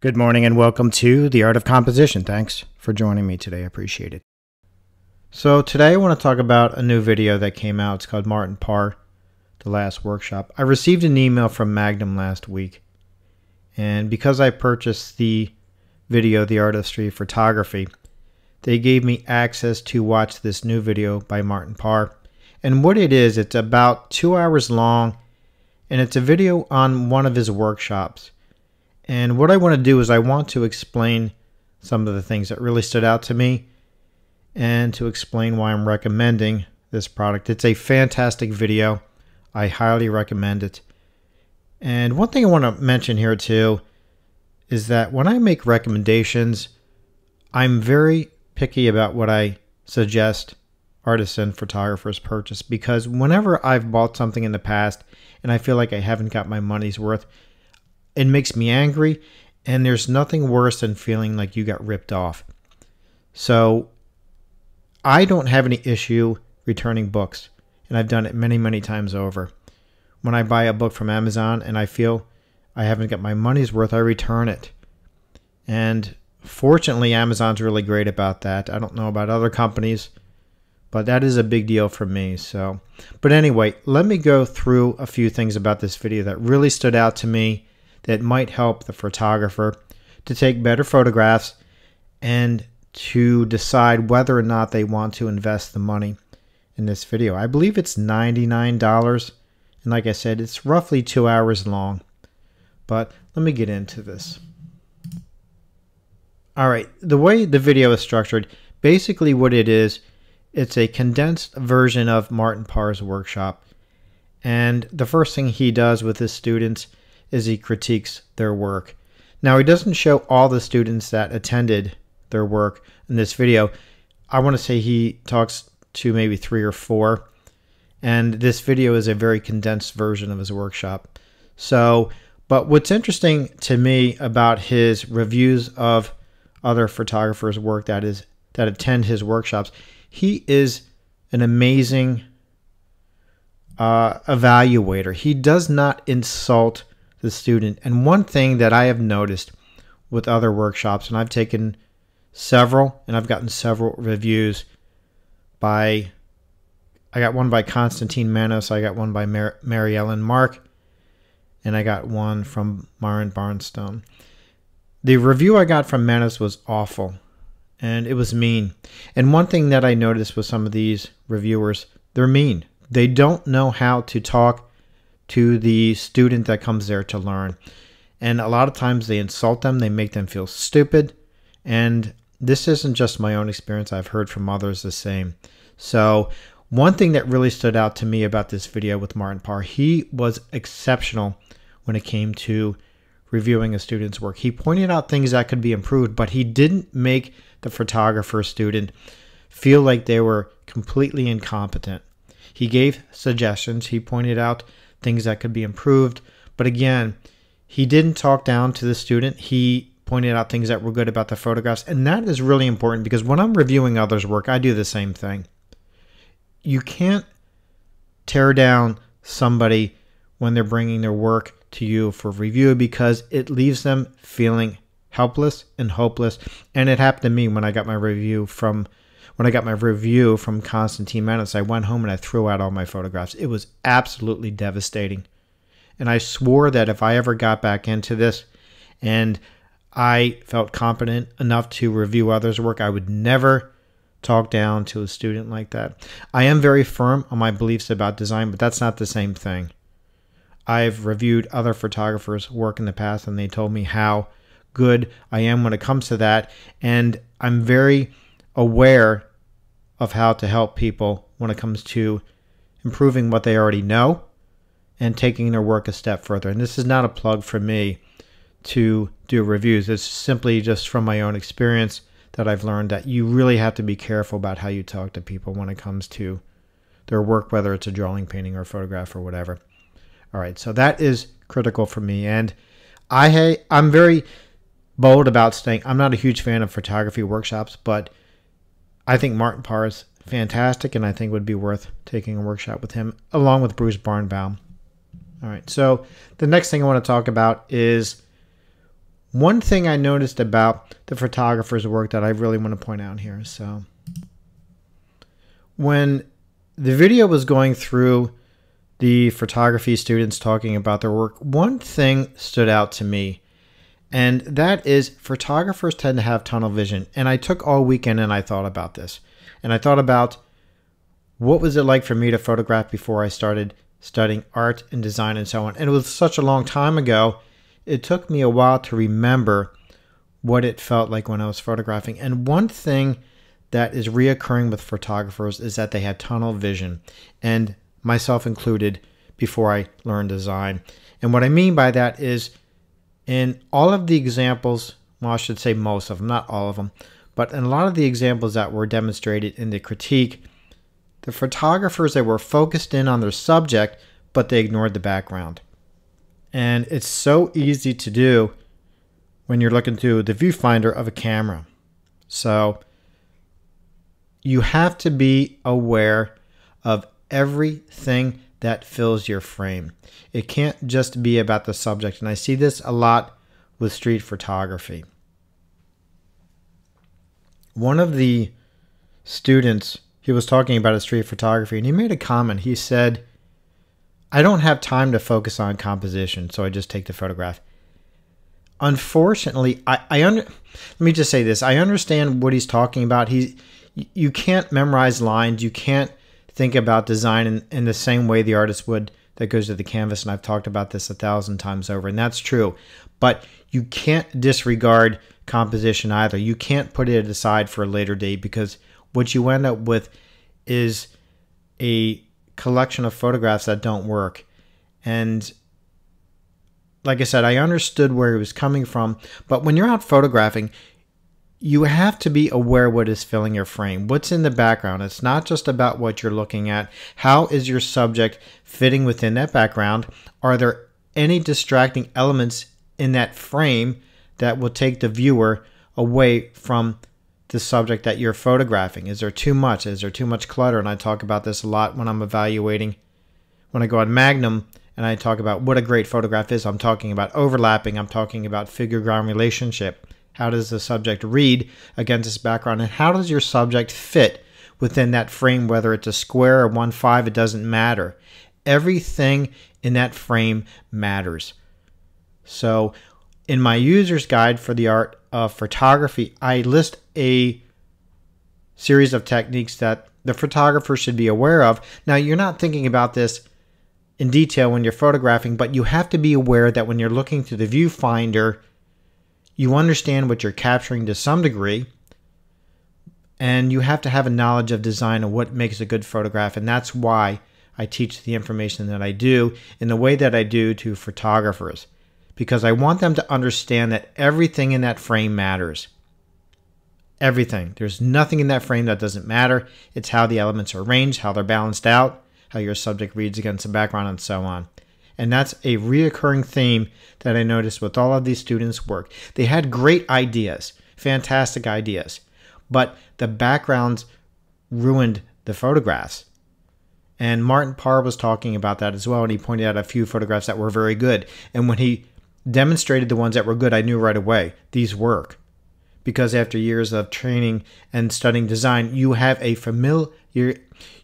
Good morning and welcome to The Art of Composition. Thanks for joining me today. I appreciate it. So today I want to talk about a new video that came out. It's called Martin Parr, The Last Workshop. I received an email from Magnum last week, and because I purchased the video, The Art of Street Photography, they gave me access to watch this new video by Martin Parr. And what it is, it's about 2 hours long, and it's a video on one of his workshops. And what I want to do is I want to explain some of the things that really stood out to me and to explain why I'm recommending this product. It's a fantastic video. I highly recommend it. And one thing I want to mention here too is that when I make recommendations, I'm very picky about what I suggest artists and photographers purchase, because whenever I've bought something in the past and I feel like I haven't got my money's worth, it makes me angry, and there's nothing worse than feeling like you got ripped off. So I don't have any issue returning books, and I've done it many, many times over. When I buy a book from Amazon and I feel I haven't got my money's worth, I return it. And fortunately, Amazon's really great about that. I don't know about other companies, but that is a big deal for me. So, but anyway, let me go through a few things about this video that really stood out to me, that might help the photographer to take better photographs and to decide whether or not they want to invest the money in this video. I believe it's $99, and like I said, it's roughly 2 hours long. But let me get into this. All right, the way the video is structured, basically what it is, it's a condensed version of Martin Parr's workshop. And the first thing he does with his students is he critiques their work. Now, he doesn't show all the students that attended their work in this video. I want to say he talks to maybe 3 or 4, and this video is a very condensed version of his workshop. So, but what's interesting to me about his reviews of other photographers' work that attend his workshops, he is an amazing evaluator. He does not insult the student. And one thing that I have noticed with other workshops, and I've taken several, and I've gotten several reviews by, I got one by Constantine Manos, I got one by Mary Ellen Mark, and I got one from Myron Barnstone. The review I got from Manos was awful, and it was mean. And one thing that I noticed with some of these reviewers, they're mean. They don't know how to talk to the student that comes there to learn. And a lot of times they insult them, they make them feel stupid. And this isn't just my own experience, I've heard from others the same. So one thing that really stood out to me about this video with Martin Parr, he was exceptional when it came to reviewing a student's work. He pointed out things that could be improved, but he didn't make the photographer student feel like they were completely incompetent. He gave suggestions, he pointed out things that could be improved. But again, he didn't talk down to the student. He pointed out things that were good about the photographs. And that is really important, because when I'm reviewing others' work, I do the same thing. You can't tear down somebody when they're bringing their work to you for review, because it leaves them feeling helpless and hopeless. And it happened to me when I got my review from Constantine Manos. I went home and I threw out all my photographs. It was absolutely devastating. And I swore that if I ever got back into this and I felt competent enough to review others' work, I would never talk down to a student like that. I am very firm on my beliefs about design, but that's not the same thing. I've reviewed other photographers' work in the past, and they told me how good I am when it comes to that. And I'm very aware of how to help people when it comes to improving what they already know and taking their work a step further. And this is not a plug for me to do reviews. It's simply just from my own experience that I've learned that you really have to be careful about how you talk to people when it comes to their work, whether it's a drawing, painting, or photograph or whatever. All right, so that is critical for me. And I'm very bold about saying I'm not a huge fan of photography workshops, but I think Martin Parr is fantastic, and I think it would be worth taking a workshop with him, along with Bruce Barnbaum. All right, so the next thing I want to talk about is One thing I noticed about the photographer's work that I really want to point out here. So when the video was going through the photography students talking about their work, one thing stood out to me, and that is photographers tend to have tunnel vision. And I took all weekend and I thought about this. And I thought about what was it like for me to photograph before I started studying art and design and so on. And it was such a long time ago, it took me a while to remember what it felt like when I was photographing. And one thing that is reoccurring with photographers is that they had tunnel vision, and myself included before I learned design. And what I mean by that is in all of the examples, well, I should say most of them, not all of them, but in a lot of the examples that were demonstrated in the critique, the photographers, they were focused in on their subject, but they ignored the background. And it's so easy to do when you're looking through the viewfinder of a camera. So you have to be aware of everything that fills your frame. It can't just be about the subject. And I see this a lot with street photography. One of the students, he was talking about his street photography, and he made a comment. He said, "I don't have time to focus on composition, so I just take the photograph." Unfortunately, let me just say this. I understand what he's talking about. You can't memorize lines. You can't think about design in the same way the artist would that goes to the canvas, and I've talked about this 1,000 times over, and that's true. But you can't disregard composition either. You can't put it aside for a later date, because what you end up with is a collection of photographs that don't work. And like I said, I understood where he was coming from, but when you're out photographing, you have to be aware what is filling your frame, what's in the background. It's not just about what you're looking at. How is your subject fitting within that background? Are there any distracting elements in that frame that will take the viewer away from the subject that you're photographing? Is there too much? Is there too much clutter? And I talk about this a lot when I'm evaluating, when I go on Magnum and I talk about what a great photograph is. I'm talking about overlapping. I'm talking about figure-ground relationship. How does the subject read against this background? And how does your subject fit within that frame, whether it's a square or 1.5, it doesn't matter. Everything in that frame matters. So in my user's guide for the art of photography, I list a series of techniques that the photographer should be aware of. Now, you're not thinking about this in detail when you're photographing, but you have to be aware that when you're looking through the viewfinder, you understand what you're capturing to some degree, and you have to have a knowledge of design and what makes a good photograph. And that's why I teach the information that I do in the way that I do to photographers, because I want them to understand that everything in that frame matters. Everything. There's nothing in that frame that doesn't matter. It's how the elements are arranged, how they're balanced out, how your subject reads against the background, and so on. And that's a reoccurring theme that I noticed with all of these students' work. They had great ideas, fantastic ideas, but the backgrounds ruined the photographs. And Martin Parr was talking about that as well, and he pointed out a few photographs that were very good. And when he demonstrated the ones that were good, I knew right away, these work. Because after years of training and studying design, you have a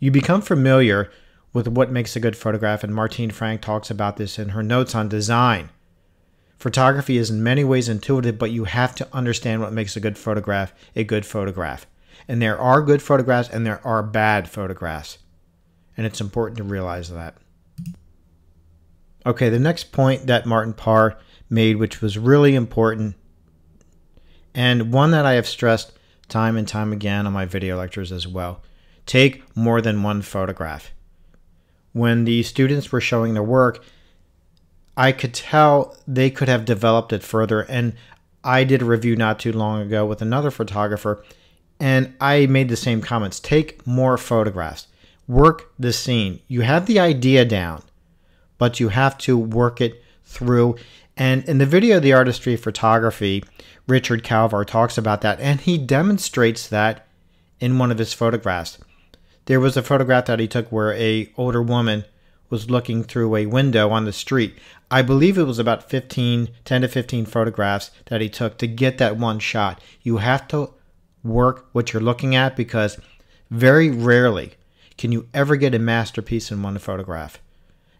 you become familiar with what makes a good photograph, and Martine Frank talks about this in her notes on design. Photography is in many ways intuitive, but you have to understand what makes a good photograph. And there are good photographs and there are bad photographs. And it's important to realize that. Okay, the next point that Martin Parr made, which was really important, and one that I have stressed time and time again on my video lectures as well, take more than one photograph. When the students were showing their work, I could tell they could have developed it further. And I did a review not too long ago with another photographer, and I made the same comments. Take more photographs. Work the scene. You have the idea down, but you have to work it through. And in the video, The Artistry of Photography, Richard Calvar talks about that, and he demonstrates that in one of his photographs. There was a photograph that he took where an older woman was looking through a window on the street. I believe it was about 10 to 15 photographs that he took to get that one shot. You have to work what you're looking at, because very rarely can you ever get a masterpiece in one photograph.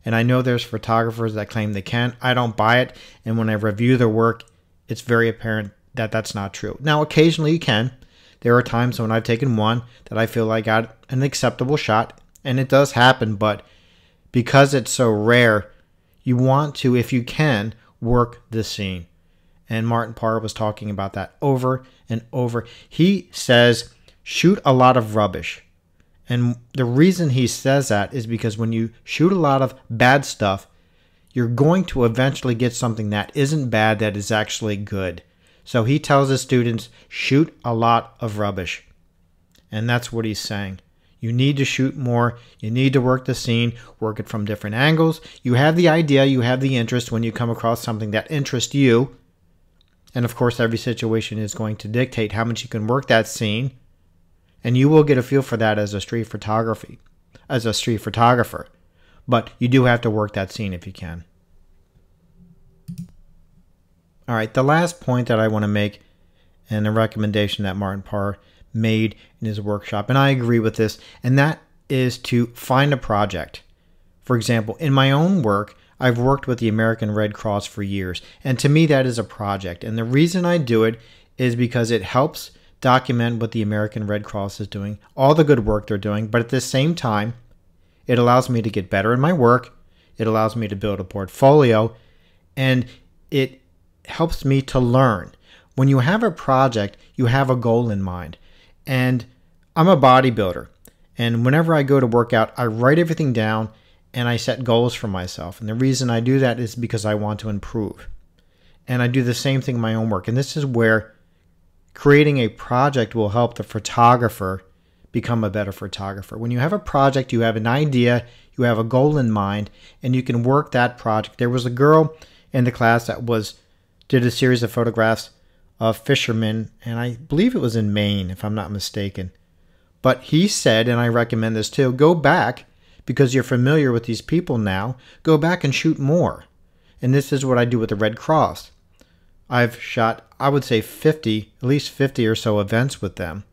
And I know there's photographers that claim they can. I don't buy it. And when I review their work, it's very apparent that that's not true. Now, occasionally you can. There are times when I've taken one that I feel I got an acceptable shot, and it does happen, but because it's so rare, you want to, if you can, work the scene. And Martin Parr was talking about that over and over. He says, shoot a lot of rubbish. And the reason he says that is because when you shoot a lot of bad stuff, you're going to eventually get something that isn't bad, that is actually good. So he tells his students, shoot a lot of rubbish. And that's what he's saying. You need to shoot more. You need to work the scene, work it from different angles. You have the idea, you have the interest when you come across something that interests you. And of course, every situation is going to dictate how much you can work that scene. And you will get a feel for that as a street photographer. But you do have to work that scene if you can. All right, the last point that I want to make, and a recommendation that Martin Parr made in his workshop, and I agree with this, and that is to find a project. For example, in my own work, I've worked with the American Red Cross for years, and to me that is a project. And the reason I do it is because it helps document what the American Red Cross is doing, all the good work they're doing, but at the same time, it allows me to get better in my work, it allows me to build a portfolio, and it helps me to learn. When you have a project, you have a goal in mind. And I'm a bodybuilder, and whenever I go to work out, I write everything down and I set goals for myself. And the reason I do that is because I want to improve. And I do the same thing in my own work. And this is where creating a project will help the photographer become a better photographer. When you have a project, you have an idea, you have a goal in mind, and you can work that project. There was a girl in the class that did a series of photographs of fishermen, and I believe it was in Maine, if I'm not mistaken. But he said, and I recommend this too, go back, because you're familiar with these people now, go back and shoot more. And this is what I do with the Red Cross. I've shot, I would say 50, at least 50 or so events with them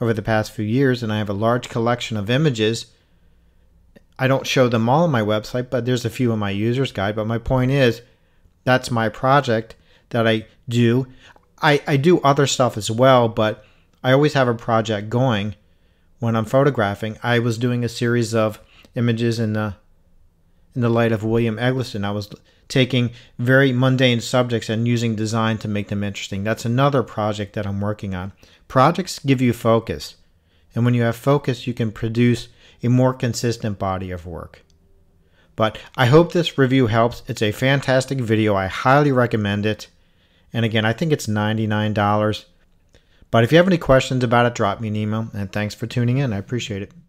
over the past few years, and I have a large collection of images. I don't show them all on my website, but there's a few in my user's guide. But my point is, that's my project that I do. I do other stuff as well, but I always have a project going when I'm photographing. I was doing a series of images in the light of William Eggleston. I was taking very mundane subjects and using design to make them interesting. That's another project that I'm working on. Projects give you focus, and when you have focus, you can produce a more consistent body of work. But I hope this review helps. It's a fantastic video. I highly recommend it. And again, I think it's $99. But if you have any questions about it, drop me an email. And thanks for tuning in. I appreciate it.